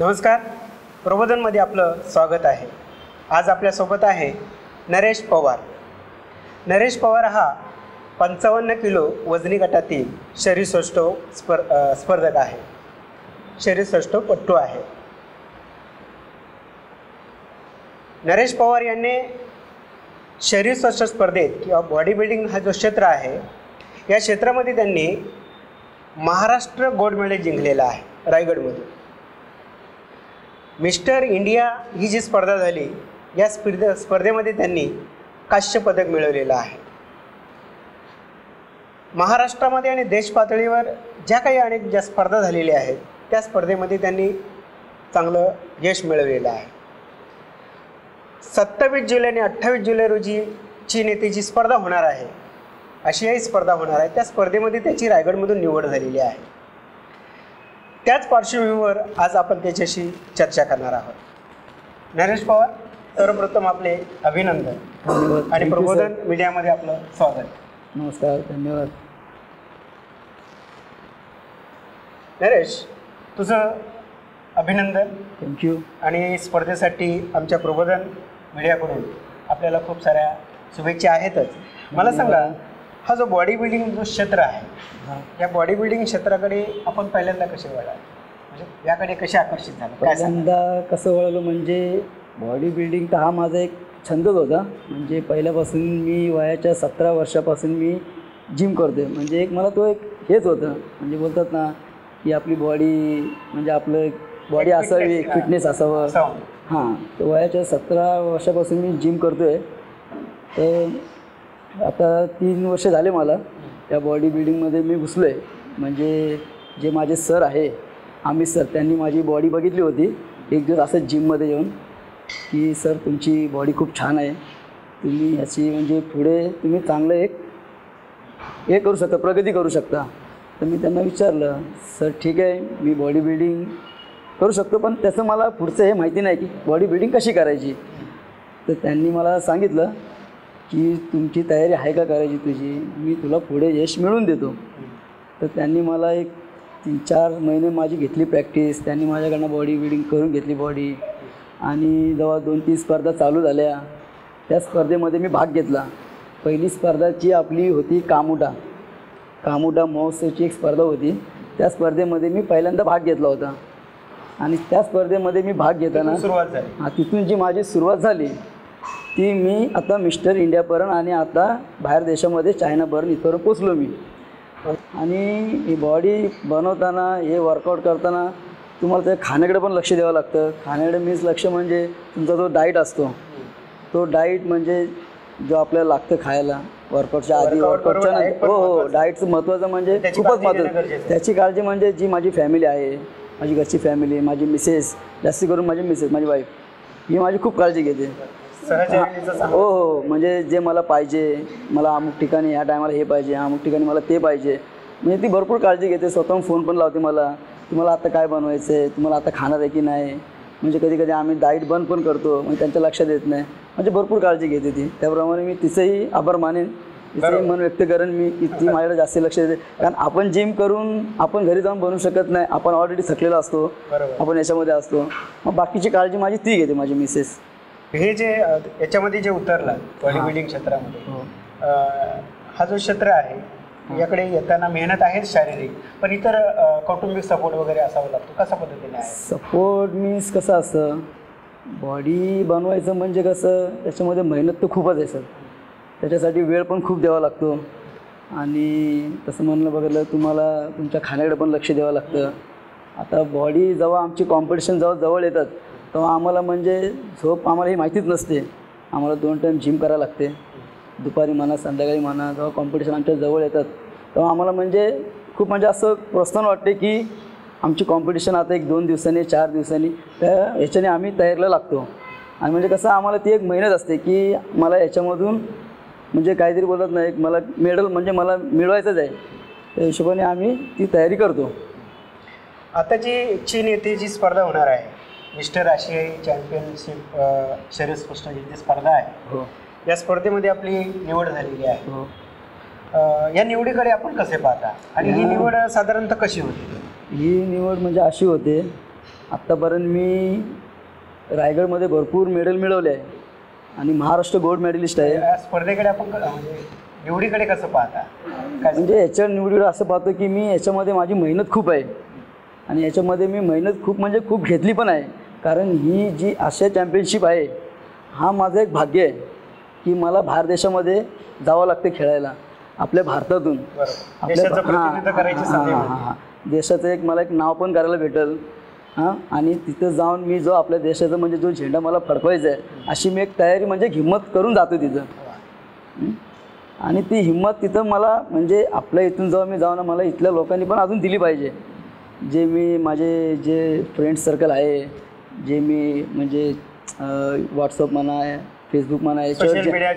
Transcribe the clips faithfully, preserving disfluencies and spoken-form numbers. नमस्कार, प्रबोधनमध्ये आपलं स्वागत आहे। आज आपल्यासोबत आहे नरेश पवार। नरेश पवार हा पंचावन्न किलो वजनी गटातील शरीरसौष्ठव स्पर स्पर्धक आहे, शरीरसौष्ठवपटू आहे। नरेश पवार यांनी शरीरसौष्ठव स्पर्धेत किंवा बॉडी बिल्डिंग हा जो क्षेत्र आहे या क्षेत्रामध्ये त्यांनी महाराष्ट्र गोल्ड मेडल जिंकलेला आहे रायगडमध्ये। मिस्टर इंडिया ही जी स्पर्धा झाली या स्पर्धे स्पर्धेमध्ये त्यांनी कांस्य पदक मिळवलेलं आहे। महाराष्ट्रामध्ये आणि देश पातळीवर ज्या काही अनेक ज्या स्पर्धा झालेल्या आहेत त्या स्पर्धेमध्ये त्यांनी चांगलं यश मिळवलेलं आहे। सत्तावीस जुलै आणि अठ्ठावीस जुलै रोजी चीन येथे जी स्पर्धा होणार आहे, आशियाई स्पर्धा होणार आहे, त्या स्पर्धेमध्ये त्याची रायगडमधून निवड झालेली आहे। त्याच पार्श्वभूमीवर आज आपण त्याच्याशी चर्चा करणार आहोत। नरेश पवार, सर्वप्रथम आपले अभिनंदन आणि प्रबोधन मीडियामध्ये आपलं स्वागत। नमस्कार, धन्यवाद। नरेश, तुझं अभिनंदन, थँक्यू। आणि स्पर्धेसाठी आमच्या प्रबोधन मीडियाकडून आपल्याला खूप साऱ्या शुभेच्छा आहेतच। मला सांगा, हा जो बॉडी बिल्डिंग जो क्षेत्र आहे या बॉडी बिल्डिंग क्षेत्राकडे आपण पहिल्यांदा कसे वळाल, म्हणजे याकडे कसे आकर्षित झालं? पहिल्यांदा कसं वळलो म्हणजे बॉडी बिल्डिंग तर हा माझा एक छंदच होता। म्हणजे पहिल्यापासून मी वयाच्या सतरा वर्षापासून मी जिम करते, म्हणजे एक मला तो एक हेच होतं। म्हणजे बोलतात ना की आपली बॉडी म्हणजे आपलं बॉडी असावी, एक फिटनेस असावं। हां, तर वयाच्या सतरा वर्षापासून मी जिम करतो आहे। तर आता तीन वर्ष झाले मला या बॉडी बिल्डिंगमध्ये मी घुसलो आहे। म्हणजे जे माझे सर आहे, अमित सर, त्यांनी माझी बॉडी बघितली होती एक दिवस असं जिममध्ये येऊन की सर तुमची बॉडी खूप छान आहे, तुम्ही ह्याची म्हणजे पुढे तुम्ही चांगलं एक हे करू शकता, प्रगती करू शकता। तर मी त्यांना विचारलं, सर ठीक आहे मी बॉडी बिल्डिंग करू शकतो, पण त्याचं मला पुढचं हे माहिती नाही की बॉडी बिल्डिंग कशी करायची। तर त्यांनी मला सांगितलं की तुमची तयारी आहे का करायची तुझी, मी तुला पुढे यश मिळवून देतो। तर त्यांनी मला एक तीन चार महिने माझी घेतली प्रॅक्टिस, त्यांनी माझ्याकडनं बॉडी बिल्डिंग करून घेतली बॉडी। आणि जेव्हा दोन तीन स्पर्धा चालू झाल्या त्या स्पर्धेमध्ये मी भाग घेतला। पहिली स्पर्धाची आपली होती कामुटा, कामुटा महोत्सवची एक स्पर्धा होती, त्या स्पर्धेमध्ये मी पहिल्यांदा भाग घेतला होता। आणि त्या स्पर्धेमध्ये मी भाग घेताना सुरुवात झाली, हां तिथून जी माझी सुरुवात झाली ती मी आता मिस्टर इंडियापर्यंत आणि आता बाहेर देशामध्ये चायनापर्यंत इथपर्यंत पोचलो मी। आणि ही बॉडी बनवताना हे वर्कआउट करताना तुम्हाला त्या खाण्याकडे पण लक्ष द्यावं लागतं। खाण्याकडे मीन्स लक्ष म्हणजे तुमचा जो डाईट असतो तो डाईट म्हणजे जो आपल्याला लागतं खायला वर्कआउटच्या आधी, वर्कआउटच्या नंतर। हो हो, डाईटचं महत्त्वाचं म्हणजे खूपच महत्त्वाचं, त्याची काळजी म्हणजे जी माझी फॅमिली आहे, माझी घरची फॅमिली, माझी मिसेस, जास्त करून माझी मिसेस माझी वाईफ, ही माझी खूप काळजी घेते। हो हो, म्हणजे जे मला पाहिजे, मला अमुक ठिकाणी ह्या टायमाला हे पाहिजे, अमुक ठिकाणी मला ते पाहिजे, म्हणजे ती भरपूर काळजी घेते। स्वतःहून फोन पण लावते मला, तुम्हाला आता काय बनवायचं आहे, तुम्हाला आता खाणार आहे की नाही। म्हणजे कधी कधी आम्ही डाईट बंद पण करतो, म्हणजे त्यांच्या लक्षात येत नाही, म्हणजे भरपूर काळजी घेते ती। त्याप्रमाणे मी तिचंही आभार मानेन, तिचंही मन व्यक्त करेन मी की ती माझ्याकडे जास्त लक्ष देते। कारण आपण जिम करून आपण घरी जाऊन बनवू शकत नाही, आपण ऑलरेडी थकलेला असतो, आपण याच्यामध्ये असतो। मग बाकीची काळजी माझी ती घेते, माझी मिसेस। हे जे याच्यामध्ये जे उतरला बॉडी बिल्डिंग क्षेत्रामध्ये, हा जो क्षेत्र आहे याकडे येताना मेहनत आहे शारीरिक, पण इतर कौटुंबिक सपोर्ट वगैरे असावा लागतो, कशा पद्धतीने आहे सपोर्ट? मीन्स कसं असं बॉडी बनवायचं म्हणजे कसं त्याच्यामध्ये मेहनत तर खूपच आहे सर, त्याच्यासाठी वेळ पण खूप द्यावा लागतो। आणि तसं म्हणलं बघितलं तुम्हाला तुमच्या खाण्याकडे पण लक्ष द्यावं लागतं। आता बॉडी जेव्हा आमची कॉम्पिटिशन जेव्हा जवळ येतात तेव्हा आम्हाला म्हणजे झोप आम्हाला ही माहितीच नसते, आम्हाला दोन टाईम जिम करावं लागते, दुपारी म्हणा संध्याकाळी म्हणा। जेव्हा कॉम्पिटिशन आमच्या जवळ येतात तेव्हा आम्हाला म्हणजे खूप म्हणजे असं प्रोत्साहन वाटते की आमची कॉम्पिटिशन आता एक दोन दिवसांनी चार दिवसांनी, त्या ह्याच्याने आम्ही तयारीला लागतो। आणि म्हणजे कसं आम्हाला ती एक मेहनत असते की मला याच्यामधून म्हणजे काहीतरी बोलत नाही, एक मला मेडल म्हणजे मला मिळवायचंच आहे, त्या हिशोबाने आम्ही ती तयारी करतो। आता जी चीन येथे जी स्पर्धा होणार आहे मिस्टर आशियाई चॅम्पियनशिप शरीरसौष्ठव जी स्पर्धा आहे, हो या स्पर्धेमध्ये आपली निवड झालेली आहे, हो या निवडीकडे आपण कसे पाहता आणि ही निवड साधारणतः कशी होती? ही निवड म्हणजे अशी होते, आतापर्यंत मी रायगडमध्ये भरपूर मेडल मिळवले आहे आणि महाराष्ट्र गोल्ड मेडलिस्ट आहे. स्पर्धेकडे आपण निवडीकडे कसं पाहता? म्हणजे याच्या निवडीकडे असं पाहतो की मी याच्यामध्ये माझी मेहनत खूप आहे आणि याच्यामध्ये मी मेहनत खूप म्हणजे खूप घेतली पण आहे, कारण ही जी आशिया चॅम्पियनशिप आहे हा माझं एक भाग्य आहे की मला बाहेर देशामध्ये जावं लागते खेळायला, आपल्या भारतातून हां देशाचं एक मला एक नाव पण करायला भेटेल हां, आणि तिथं जाऊन मी जो आपल्या देशाचा म्हणजे जो झेंडा मला फडकवायचा आहे अशी मी एक तयारी म्हणजे हिम्मत करून जातो तिथं, आणि ती हिम्मत तिथं मला म्हणजे आपल्या इथून जेव्हा मी जाऊन मला इथल्या लोकांनी पण अजून दिली पाहिजे. जे मी माझे जे फ्रेंड सर्कल आहे, जे मी म्हणजे व्हॉट्सअप म्हणा फेसबुक म्हणा याच्यावर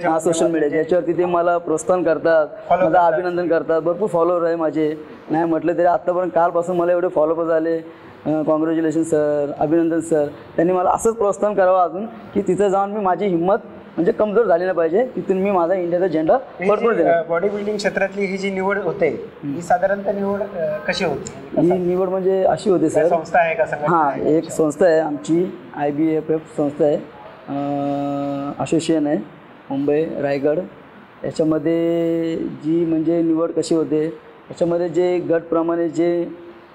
हां सोशल मीडिया याच्यावरती ते मला प्रोत्साहन करतात, माझं अभिनंदन करतात, भरपूर फॉलोअर आहे माझे, नाही म्हटलं तरी आत्तापर्यंत कालपासून मला एवढे फॉलोअप झाले, कॉंग्रॅच्युलेशन सर, अभिनंदन सर. त्यांनी मला असंच प्रोत्साहन करावं अजून की तिथं जाऊन मी माझी हिंमत म्हणजे कमजोर झाली नाही पाहिजे, तिथून मी माझा इंडियाचा झेंडा फडकवून देईन. बॉडी बिल्डिंग क्षेत्रातली ही जी निवड होते ही साधारणतः निवड कशी होती? ही निवड म्हणजे अशी होते सर, संस्था आहे का सर? हां एक संस्था आहे आमची आय बी एफ एफ संस्था आहे, असोसिएशन आहे मुंबई रायगड, याच्यामध्ये जी म्हणजे निवड कशी होते याच्यामध्ये जे गटप्रमाणे जे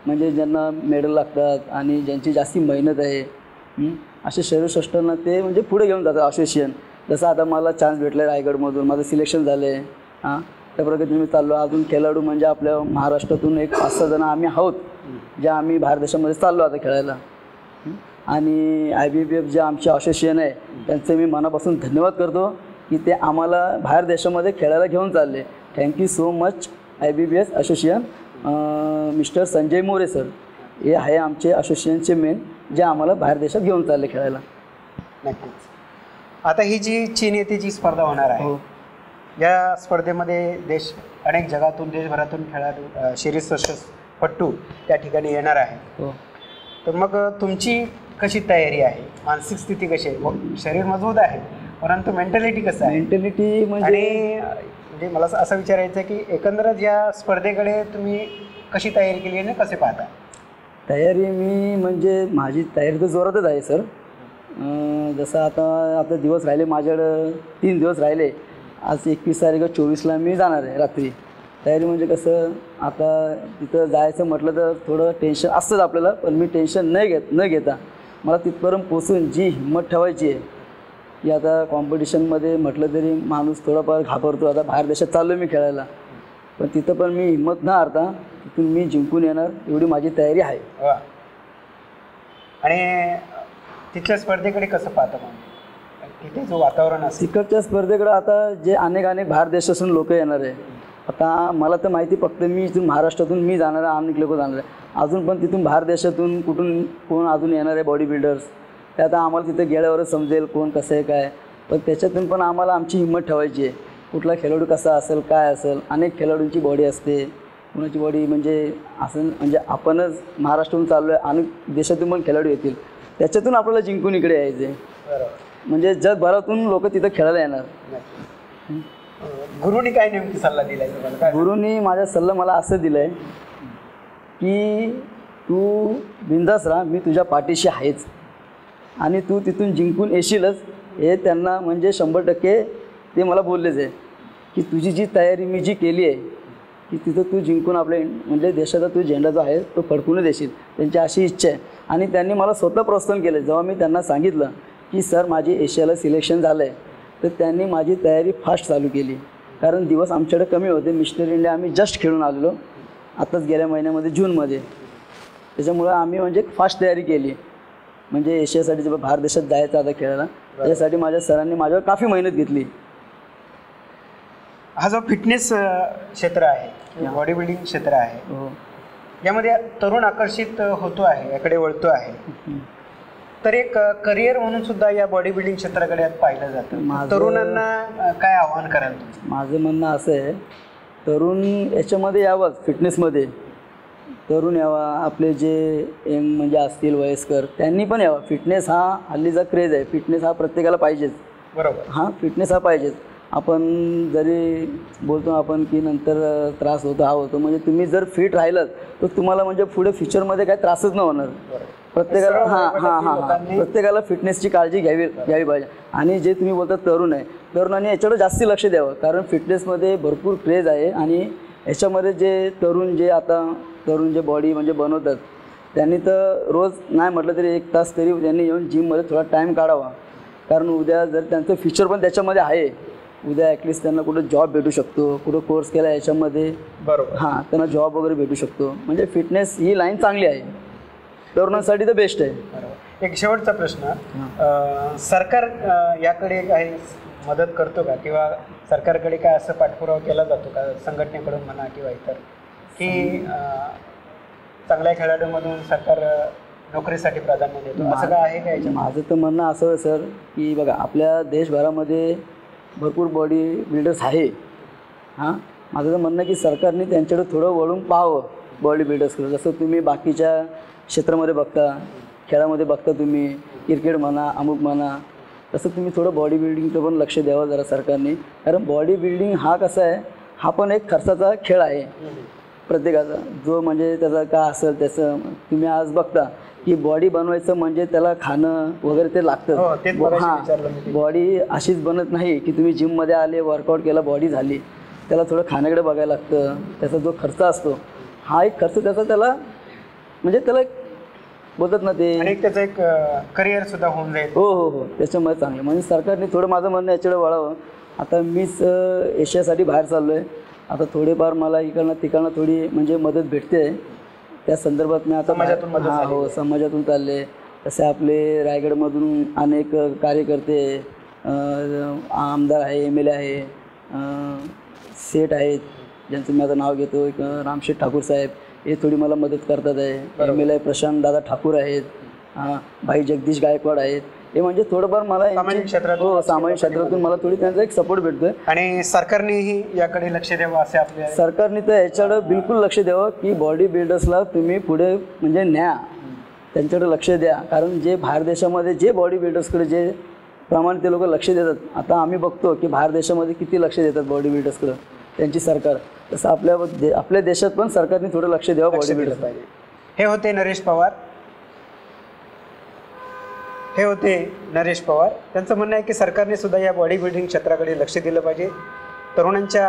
म्हणजे ज्यांना मेडल लागतात आणि ज्यांची जास्त मेहनत आहे असे सर्वश्रेष्ठांना ते म्हणजे पुढे घेऊन जातात असोसिएशन. जसं आता मला चान्स भेटला आहे रायगडमधून, माझं सिलेक्शन झालं आहे हां त्याप्रकारे मी चाललो. अजून खेळाडू म्हणजे आपल्या महाराष्ट्रातून एक पाच सहा जण आम्ही आहोत जे आम्ही बाहेर देशामध्ये चाललो आता खेळायला, आणि आय बी बी एफ जे आमचे असोसिएशन आहे त्यांचे मी मनापासून धन्यवाद करतो की ते आम्हाला बाहेर देशामध्ये खेळायला घेऊन चालले. Thank you so much I B B S association, mister Sanjay More sir हे आहे आमचे असोसिएशनचे मेन जे आम्हाला बाहेर देशात घेऊन चालले खेळायला. नक्कीच. आता ही जी चीन येथे जी स्पर्धा होणार आहे हो, या स्पर्धेमध्ये देश अनेक जगातून देशभरातून खेळाडू शरीरसष्टपट्टू त्या ठिकाणी येणार आहे हो, तर मग तुमची कशी तयारी आहे? मानसिक स्थिती कशी आहे? शरीर मजबूत आहे परंतु मेंटॅलिटी कसं आहे? मेंटॅलिटी म्हणजे मला असं विचारायचं आहे की एकंदरच या स्पर्धेकडे तुम्ही कशी तयारी केली आणि कसे पाहता? तयारी मी म्हणजे माझी तयारी तर जोरातच आहे सर. जसं आता आता दिवस राहिले माझ्याकडं, तीन दिवस राहिले, आज एकवीस तारीख चोवीसला मी जाणार आहे रात्री. तयारी म्हणजे कसं आता तिथं जायचं म्हटलं तर थोडं टेन्शन असतंच आपल्याला, पण मी टेन्शन नाही घेत न घेता मला तिथपर्यंत पोचून जी हिंमत ठेवायची आहे की आता कॉम्पिटिशनमध्ये म्हटलं तरी माणूस थोडाफार घाबरतो, आता बाहेर देशात चाललो मी खेळायला, पण तिथं पण मी हिंमत न हारता तिथून मी जिंकून येणार एवढी माझी तयारी आहे. वा. आणि तिथल्या स्पर्धेकडे कसं पाहतं मग? तिथे जो वातावरण असतं तिकडच्या स्पर्धेकडे आता जे अनेक अनेक बाहेर देशातून लोक येणार आहे, आता मला तर माहिती फक्त मी इथून महाराष्ट्रातून मी जाणार आहे, अनेक लोक जाणार आहे, अजून पण तिथून बाहेर देशातून कुठून कोण अजून येणार आहे बॉडी बिल्डर्स, ते आता आम्हाला तिथे गेल्यावरच समजेल कोण कसं आहे काय, पण त्याच्यातून पण आम्हाला आमची हिंमत ठेवायची आहे. कुठला खेळाडू कसा असेल काय असेल, अनेक खेळाडूंची बॉडी असते, कोणाची बॉडी म्हणजे असं म्हणजे आपणच महाराष्ट्रातून चाललो आहे अनेक देशातून पण खेळाडू येतील, त्याच्यातून आपल्याला जिंकून इकडे यायचे, म्हणजे जगभरातून लोक तिथं खेळायला येणार. गुरुनी काय नेमकी सल्ला दिलाय तुम्हाला? गुरुनी माझा सल्ला मला असं दिलाय की तू बिंदास राहा, मी तुझ्या पाठीशी आहेच आणि तू तिथून जिंकून येशीलच, हे त्यांना म्हणजे शंभर टक्के ते मला बोललेच आहे की तुझी जी तयारी मी जी केली आहे की तिथं तू जिंकून आपल्या म्हणजे देशाचा तू झेंडा जो आहे तो फडकून देशील, त्यांची अशी इच्छा आहे. आणि त्यांनी मला स्वतः प्रोत्साहन केलं जेव्हा मी त्यांना सांगितलं की सर माझी एशियाला सिलेक्शन झालं आहे, तर त्यांनी माझी तयारी फास्ट चालू केली, कारण दिवस आमच्याकडे कमी होते. मिस्टर इंडिया आम्ही जस्ट खेळून आलेलो आताच गेल्या महिन्यामध्ये जूनमध्ये, त्याच्यामुळं आम्ही म्हणजे फास्ट तयारी केली, म्हणजे एशियासाठी जेव्हा बाहेर देशात जायचं आता खेळायला त्याच्यासाठी माझ्या सरांनी माझ्यावर काफी मेहनत घेतली. हा जो फिटनेस क्षेत्र आहे, बॉडी बिल्डिंग क्षेत्र आहे, यामध्ये तरुण आकर्षित होतो आहे, याकडे वळतो आहे, तर एक करिअर म्हणून सुद्धा या बॉडी बिल्डिंग क्षेत्राकडे पाहिलं जातं, तरुणांना काय आव्हान कराल? माझं म्हणणं असं आहे तरुण याच्यामध्ये यावं, फिटनेसमध्ये तरुण यावा, आपले जे यंग म्हणजे असतील वयस्कर त्यांनी पण यावा. फिटनेस हा हल्लीचा क्रेज आहे, फिटनेस हा प्रत्येकाला पाहिजेच बरोबर हां, फिटनेस हा पाहिजेच, आपण जरी बोलतो आपण की नंतर त्रास होतो हा होतो म्हणजे तुम्ही जर फिट राहिलात तर तुम्हाला म्हणजे पुढे फ्यूचर मध्ये काय त्रासच नाही होणार। प्रत्येकाला हां हां हां प्रत्येकाला फिटनेसची काळजी घ्यावी घ्यावी पाहिजे। आणि जे तुम्ही बोलता तरुण आहे तरुणांनी याच्याकडे जास्त लक्ष द्यावं कारण फिटनेसमध्ये भरपूर क्रेज आहे आणि याच्यामध्ये जे तरुण जे आता तरुण जे बॉडी म्हणजे बनवतात त्यांनी तर रोज नाही म्हटलं तरी एक तास तरी त्यांनी येऊन जिम मध्ये थोडा टाइम काढावा कारण उद्या जर त्यांचं फ्यूचर पण त्याच्यामध्ये आहे उद्या ॲटलीस्ट त्यांना कुठे जॉब भेटू शकतो कुठे कोर्स केला याच्यामध्ये बरोबर हां त्यांना जॉब वगैरे भेटू शकतो म्हणजे फिटनेस ही लाईन चांगली आहे तरुणांसाठी तर बेस्ट आहे। एक शेवटचा प्रश्न सरकार याकडे काही मदत करतो का किंवा सरकारकडे काय असं पाठपुरावा केला जातो का संघटनेकडून म्हणा किंवा इतर की चांगल्या खेळाडूंमधून सरकार नोकरीसाठी प्राधान्य देतो असं काय आहे का याच्या? माझं तर म्हणणं असं आहे सर की बघा आपल्या देशभरामध्ये भरपूर बॉडी बिल्डर्स आहे हां माझं तर म्हणणं की सरकारने त्यांच्याकडे थोडं वळून पाहावं बॉडी बिल्डर्सकडे जसं तुम्ही बाकीच्या क्षेत्रामध्ये बघता खेळामध्ये बघता तुम्ही क्रिकेट म्हणा अमुक म्हणा तसं तुम्ही थोडं बॉडी बिल्डिंगचं पण लक्ष द्यावं जरा सरकारने कारण बॉडी बिल्डिंग हा कसा आहे हा पण एक खर्चाचा खेळ आहे प्रत्येकाचा जो म्हणजे त्याचा का असेल त्याचं तुम्ही आज बघता की बॉडी बनवायचं म्हणजे त्याला खाणं वगैरे ते लागतं हां बॉडी अशीच बनत नाही की तुम्ही जिममध्ये आले वर्कआउट केला बॉडी झाली त्याला थोडं खाण्याकडे बघायला लागतं त्याचा जो खर्च असतो हा एक खर्च त्याचा त्याला म्हणजे त्याला बोलतात ना ते आणि त्याचं एक करिअर सुद्धा होऊन जाईल। हो हो हो त्याच्यामुळे चांगलं म्हणजे सरकारने थोडं माझं म्हणणं याच्याकडे वळावं। आता मीच एशियासाठी बाहेर चाललो आहे आता थोडेफार मला इकडनं तिकडनं थोडी म्हणजे मदत भेटते आहे त्या संदर्भात मी आता समाजातून हां हो समाजातून चालले तसे आपले रायगडमधून अनेक कार्यकर्ते आमदार आहे एम एल ए आहे सेठ आहेत ज्यांचं मी आता नाव घेतो एक रामशेठ ठाकूर साहेब हे थोडी मला मदत करतात आहे एम एल ए प्रशांत दादा ठाकूर आहेत भाई जगदीश गायकवाड आहेत हे म्हणजे थोडंफार मला सामाजिक क्षेत्रात हो सामाजिक क्षेत्रातून मला थोडी त्यांचा एक सपोर्ट भेटतोय आणि सरकारनेही याकडे लक्ष द्यावं असे आपल्या सरकारने तर याच्याकडे बिलकुल लक्ष द्यावं की बॉडी बिल्डर्सला तुम्ही पुढे म्हणजे न्या त्यांच्याकडे लक्ष द्या कारण जे बाहेर देशामध्ये जे बॉडी बिल्डर्सकडे जे प्रमाण ते लोक लक्ष देतात आता आम्ही बघतो की बाहेर देशामध्ये किती लक्ष देतात बॉडी बिल्डर्सकडे त्यांची सरकार तसं आपल्या आपल्या देशात पण सरकारने थोडं लक्ष द्यावं बॉडी बिल्डर्स पाहिजे। हे होते नरेश पवार हे होते नरेश पवार त्यांचं म्हणणं आहे की सरकारने सुद्धा या बॉडी बिल्डिंग क्षेत्राकडे लक्ष दिलं पाहिजे तरुणांच्या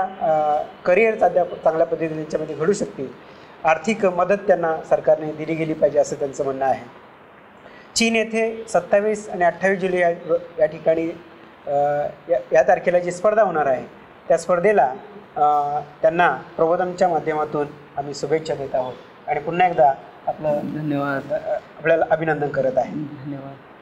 करिअर चांगल्या चांगल्या पद्धतीने याच्यामध्ये घडू शकतील आर्थिक मदत त्यांना सरकारने दिली गेली पाहिजे असं त्यांचं म्हणणं आहे। चीन येथे सत्तावीस आणि अठ्ठावीस जुलै या या ठिकाणी या या तारखेला जी स्पर्धा होणार आहे त्या स्पर्धेला त्यांना प्रबोधनच्या माध्यमातून आम्ही शुभेच्छा देत आहोत आणि पुन्हा एकदा आपलं धन्यवाद आपल्याला अभिनंदन करत आहे। धन्यवाद।